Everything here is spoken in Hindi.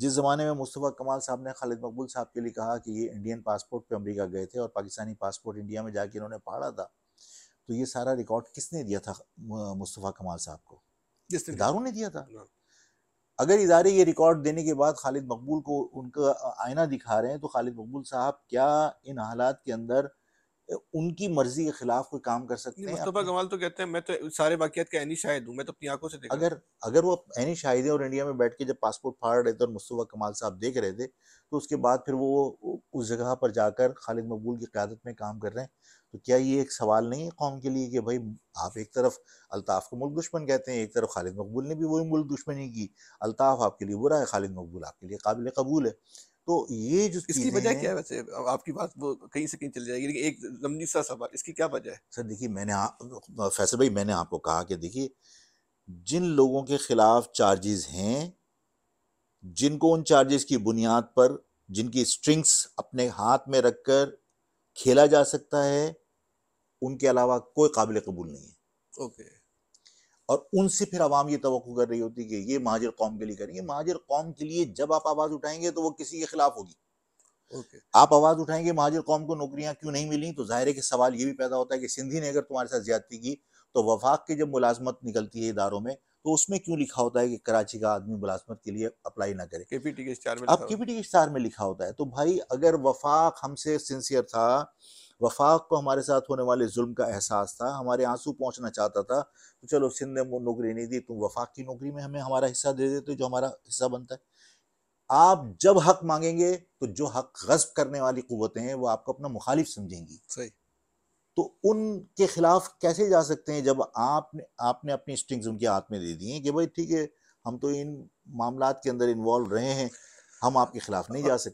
जिस ज़माने में मुस्तफ़ा कमाल साहब ने खालिद मकबूल साहब के लिए कहा कि ये इंडियन पासपोर्ट पे अमेरिका गए थे और पाकिस्तानी पासपोर्ट इंडिया में जाके इन्होंने पढ़ा था, तो ये सारा रिकॉर्ड किसने दिया था मुस्तफ़ा कमाल साहब को? इदारों ने दिया था। अगर इदारे ये रिकॉर्ड देने के बाद खालिद मकबूल को उनका आईना दिखा रहे हैं, तो खालिद मकबूल साहब क्या इन हालात के अंदर उनकी मर्जी के खिलाफ कोई काम कर सकते हैं? मुस्तफा कमाल तो कहते हैं मैं तो सारे वाकयात का ऐनी शाहिद हूं, मैं तो अपनी आंखों से देखा। अगर वो ऐनी शाहिद है और इंडिया में बैठ के जब पासपोर्ट फाड़ रहे थे और मुस्तफा कमाल साहब देख रहे थे, तो उसके बाद फिर वो उस जगह पर जाकर खालिद मकबूल की क़यादत में काम कर रहे हैं, तो क्या ये एक सवाल नहीं है कौम के लिए कि भाई आप एक तरफ अल्ताफ़ को मुल्क दुश्मन कहते हैं, एक तरफ खालिद मकबूल ने भी वही मुल्क दुश्मनी की। अल्ताफ़ आपके लिए बुरा है, खालिद मकबूल आपके लिए काबिल कबूल है। तो ये जो इसकी वजह क्या है? वैसे आपकी बात वो कहीं से कहीं चल जाएगी, लेकिन एक लंबी सा सवाल, इसकी क्या वजह है? सर देखिए, फैसल भाई मैंने आपको कहा कि देखिए जिन लोगों के खिलाफ चार्जेस हैं, जिनको उन चार्जेस की बुनियाद पर जिनकी स्ट्रिंग्स अपने हाथ में रखकर खेला जा सकता है, उनके अलावा कोई काबिल कबूल नहीं है। ओके, और उनसे फिर आवाम ये तवक्को कर रही होती कि ये महाजिर कौम के लिए करेंगे। महाजिर कौम के लिए जब आप आवाज़ उठाएंगे तो वो किसी के खिलाफ होगी। ओके, आप आवाज़ उठाएंगे महाजिर कौम को नौकरियां क्यों नहीं मिली, तो जाहिर है कि सवाल ये भी पैदा होता है कि सिंधी ने अगर तुम्हारे साथ ज्यादती की तो वफाक की जब मुलाजमत निकलती है इदारों में तो उसमें क्यों लिखा होता है कि कराची का आदमी मुलाजमत के लिए अप्लाई ना करे? केपीटी के इश्तिहार में, अब केपीटी के इश्तिहार में लिखा होता है। तो भाई अगर वफाक हमसे सिंसियर था, वफाक को हमारे साथ होने वाले जुल्म का एहसास था, हमारे आंसू पहुंचना चाहता था, तो चलो सिंध ने नौकरी नहीं दी, तुम वफाक की नौकरी में हमें हमारा हिस्सा दे देते तो जो हमारा हिस्सा बनता है। आप जब हक मांगेंगे तो जो हक गस्ब करने वाली कुव्वतें हैं वो आपको अपना मुखालिफ समझेंगी। सही, तो उनके खिलाफ कैसे जा सकते हैं जब आपने अपनी स्ट्रिंग्स उनके हाथ में दे दी हैं कि भाई ठीक है हम तो इन मामलात के अंदर इन्वॉल्व रहे हैं, हम आपके खिलाफ नहीं जा सकते।